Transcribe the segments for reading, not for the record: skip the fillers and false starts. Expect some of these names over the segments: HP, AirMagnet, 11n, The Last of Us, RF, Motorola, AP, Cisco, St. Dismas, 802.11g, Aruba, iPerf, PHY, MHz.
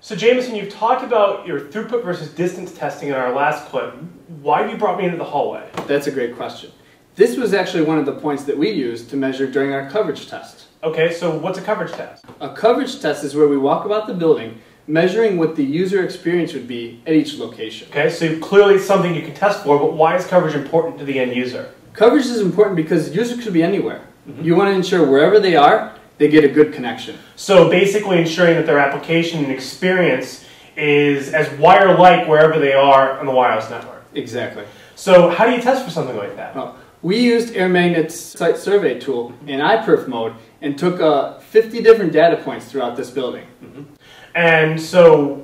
So Jamison, you've talked about your throughput versus distance testing in our last clip. Why have you brought me into the hallway? That's a great question. This was actually one of the points that we used to measure during our coverage test. Okay, so what's a coverage test? A coverage test is where we walk about the building measuring what the user experience would be at each location. Okay, so clearly it's something you can test for, but why is coverage important to the end user? Coverage is important because users could be anywhere. Mm-hmm. You want to ensure wherever they are, they get a good connection. So basically ensuring that their application and experience is as wire-like wherever they are on the wireless network. Exactly. So how do you test for something like that? Well, we used AirMagnet's site survey tool in iPerf mode and took 50 different data points throughout this building. Mm-hmm. And so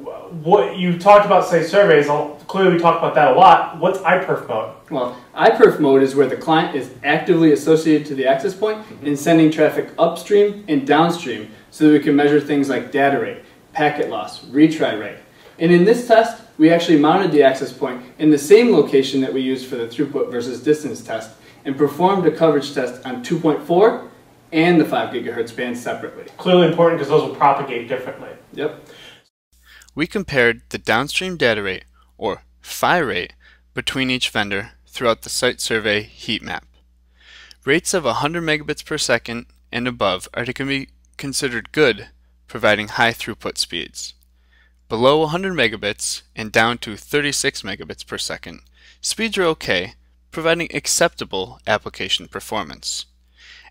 what you talked about site surveys, clearly we talked about that a lot. What's iPerf mode? Well, iPerf mode is where the client is actively associated to the access point and sending traffic upstream and downstream so that we can measure things like data rate, packet loss, retry rate. And in this test, we actually mounted the access point in the same location that we used for the throughput versus distance test and performed a coverage test on 2.4 and the 5 gigahertz band separately. Clearly important because those will propagate differently. Yep. We compared the downstream data rate, or PHY rate, between each vendor throughout the site survey heat map. Rates of 100 megabits per second and above are to be considered good, providing high throughput speeds. Below 100 megabits and down to 36 megabits per second, speeds are okay, providing acceptable application performance.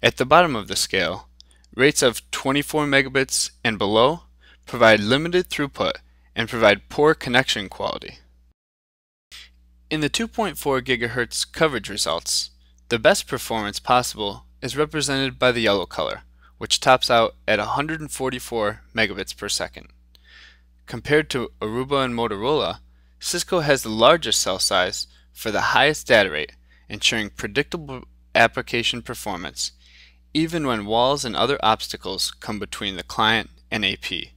At the bottom of the scale, rates of 24 megabits and below provide limited throughput and provide poor connection quality. In the 2.4 GHz coverage results, the best performance possible is represented by the yellow color, which tops out at 144 megabits per second. Compared to Aruba and Motorola, Cisco has the largest cell size for the highest data rate, ensuring predictable application performance, even when walls and other obstacles come between the client and AP.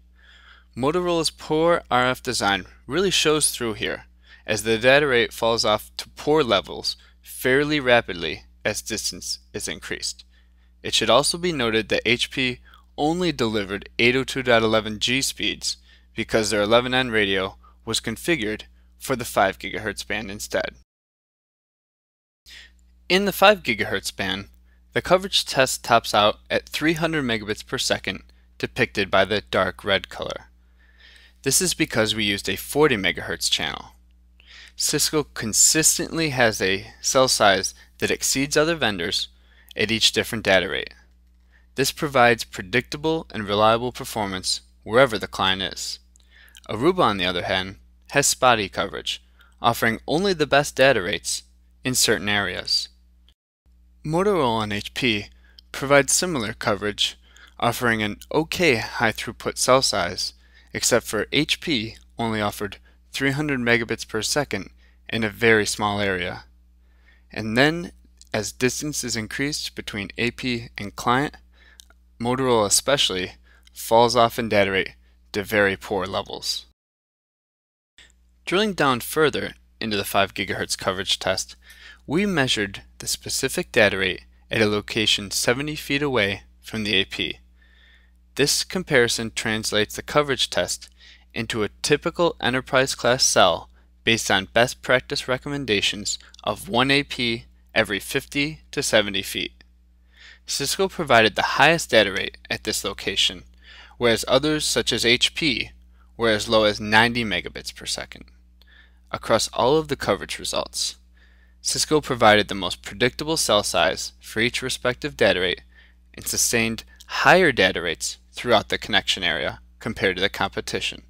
Motorola's poor RF design really shows through here, as the data rate falls off to poor levels fairly rapidly as distance is increased. It should also be noted that HP only delivered 802.11g speeds because their 11n radio was configured for the 5 GHz band instead. In the 5 GHz band, the coverage test tops out at 300 megabits per second, depicted by the dark red color. This is because we used a 40 MHz channel. Cisco consistently has a cell size that exceeds other vendors at each different data rate. This provides predictable and reliable performance wherever the client is. Aruba, on the other hand, has spotty coverage, offering only the best data rates in certain areas. Motorola and HP provide similar coverage, offering an okay high throughput cell size, except for HP only offered 300 megabits per second in a very small area. And then, as distance is increased between AP and client, Motorola especially falls off in data rate to very poor levels. Drilling down further into the 5 GHz coverage test, we measured the specific data rate at a location 70 feet away from the AP. This comparison translates the coverage test into a typical enterprise-class cell based on best practice recommendations of 1 AP every 50 to 70 feet. Cisco provided the highest data rate at this location, whereas others such as HP were as low as 90 megabits per second. Across all of the coverage results, Cisco provided the most predictable cell size for each respective data rate and sustained higher data rates throughout the connection area compared to the competition.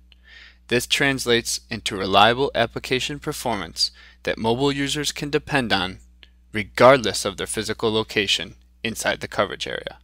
This translates into reliable application performance that mobile users can depend on regardless of their physical location inside the coverage area.